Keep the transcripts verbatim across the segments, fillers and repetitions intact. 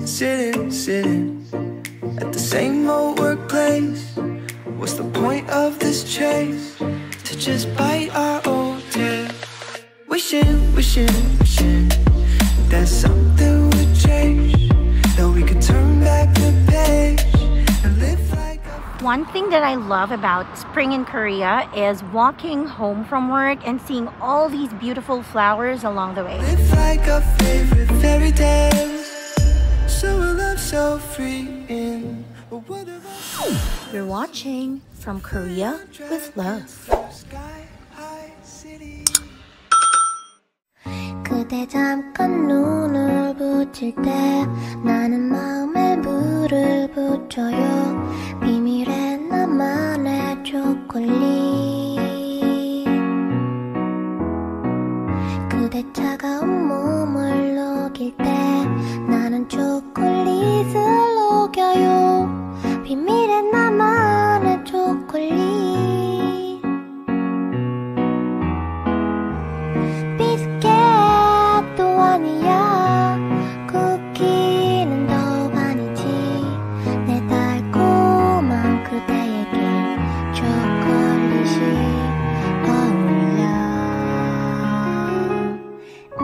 sitting, sitting, sitting at the same old workplace. What's the point of this chase? To just bite our own tail. Wishing, wishing, wishing that something would change, that we could turn back the page and live like a... One thing that I love about spring in Korea is walking home from work and seeing all these beautiful flowers along the way. Live like our favorite fairy tales, so we love so free in a world of us. You're watching From Korea with Love. 그대 잠깐 눈을 붙일 때 나는 마음에 물을 붙여요. 비밀의 나만의 초콜릿. 그대 차가운 몸을 녹일 때 나는 초콜릿을 녹여요. 비밀의 나만의 초콜릿. 비스켓도 아니야, 쿠키는 더 아니지. 내 달콤한 그대에게 초콜릿이 어울려. 음,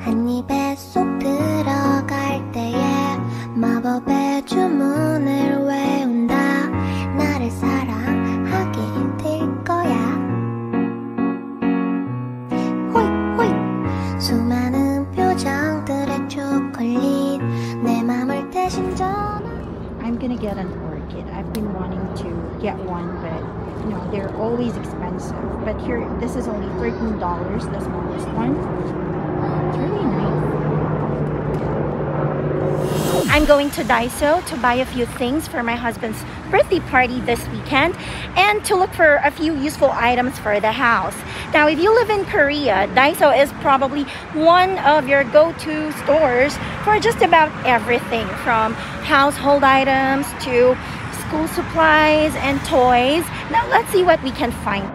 한 입에 쏙 들어갈 때에 마법의 주문을 외운다. 나를 사랑하게 될 거야. 호이 호이. 수많은 표정들의 초콜릿 내 맘을 대신 전화. I'm gonna get an orchid. I've been wanting to get one, but you know they're always expensive. But here, this is only thirteen dollars. The smallest one. It's really nice. I'm going to Daiso to buy a few things for my husband's birthday party this weekend and to look for a few useful items for the house. Now, if you live in Korea, Daiso is probably one of your go-to stores for just about everything, from household items to school supplies and toys. Now, let's see what we can find.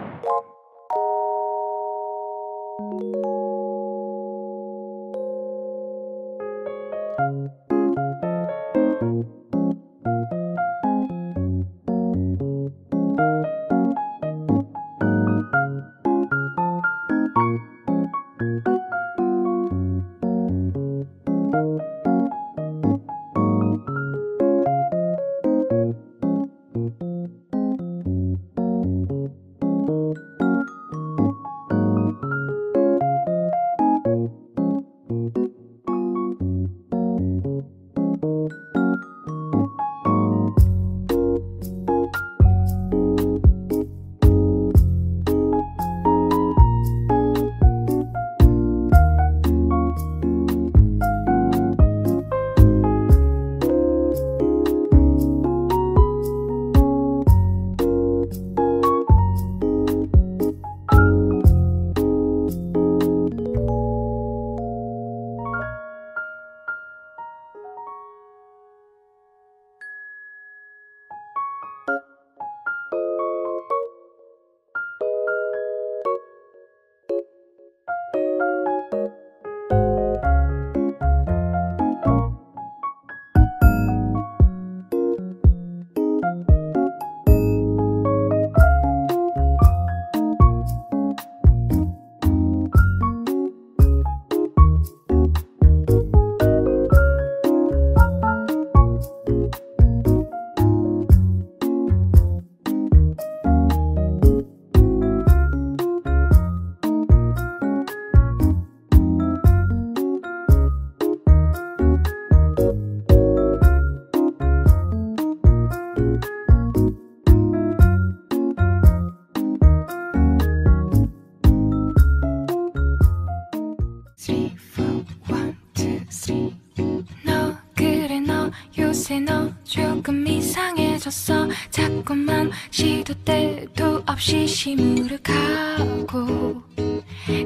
자꾸만 시도 때도 없이 시무룩하고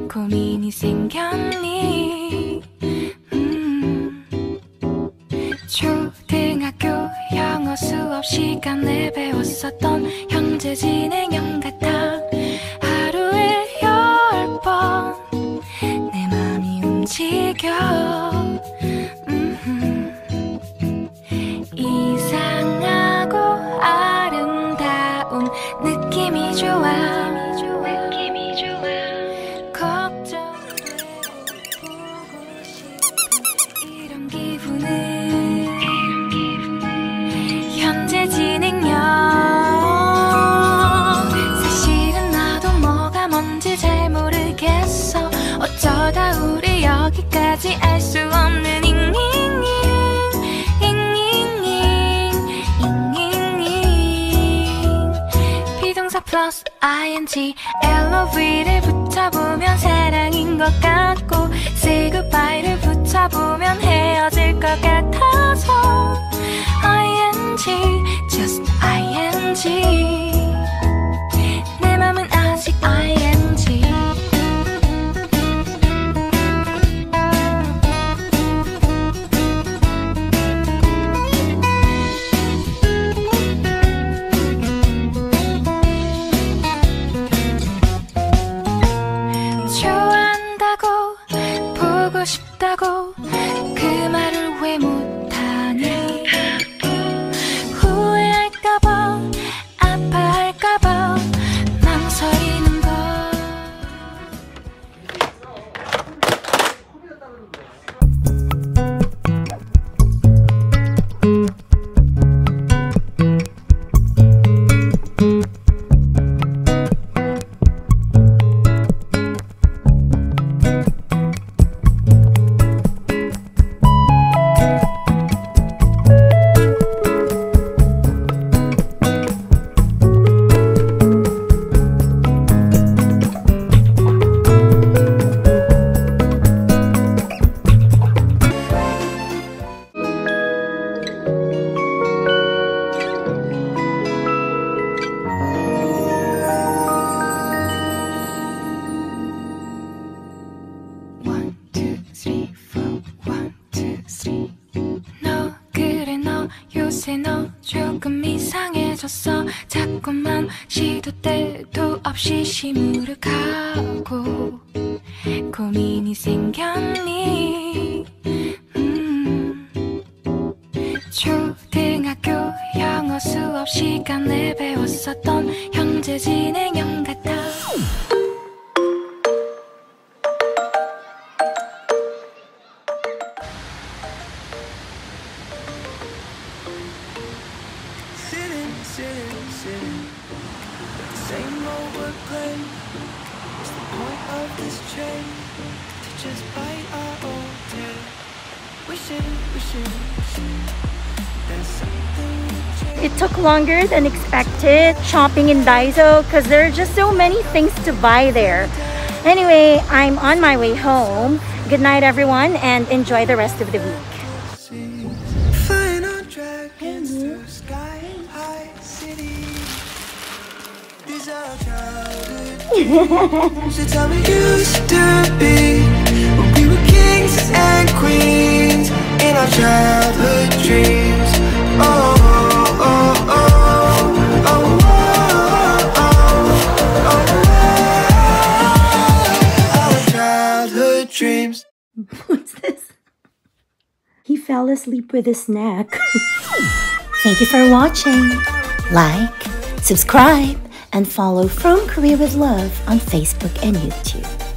고민이 생겼니. 음. 초등학교 영어 수업 시간에 배웠었던 현재 진행형 같아. 하루에 열 번 내 맘이 움직여. 음흠. plus ing 엘로브를 붙여보면 사랑인 것 같고 say goodbye를 붙여보면 헤어질 것 같아서 ing just ing 내 맘은 아직 ing 싶다고 그 말을 왜 못하니 후회할까봐 아파할까봐 망설이는 걸 요새 너 조금 이상해졌어 자꾸만 시도 때도 없이 시무룩하고 고민이 생겼니 음. 초등학교 영어 수업 시간에 배웠었던 현재 진행형 같아 It took longer than expected shopping in Daiso because there are just so many things to buy there. Anyway, I'm on my way home. Good night everyone and enjoy the rest of the week. So tell me used to be when we were kings and queens in our childhood dreams. Oh, oh, oh, oh, oh, oh, oh, oh, oh, our childhood dreams. What's this? He fell asleep with his snack. Thank you for watching. Like, subscribe, and follow From Korea with Love on Facebook and YouTube.